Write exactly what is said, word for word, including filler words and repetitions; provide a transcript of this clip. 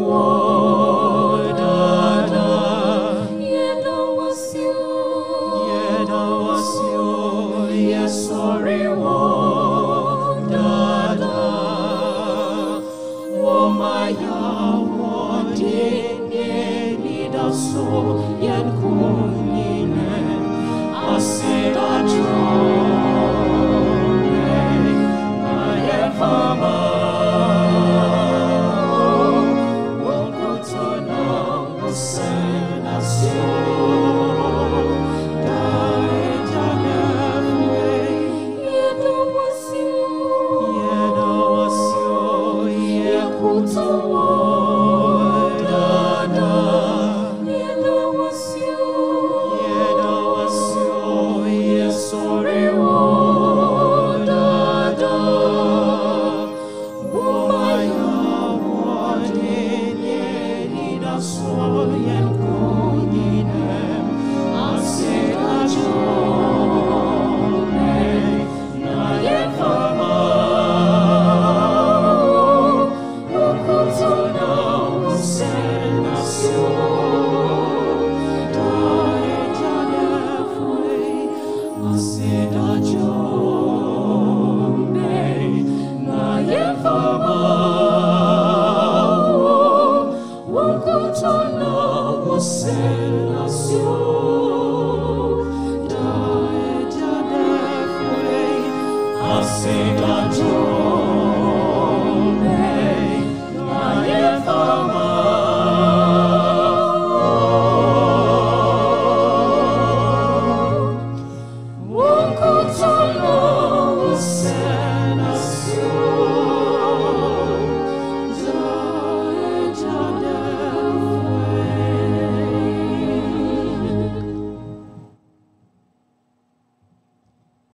Send us your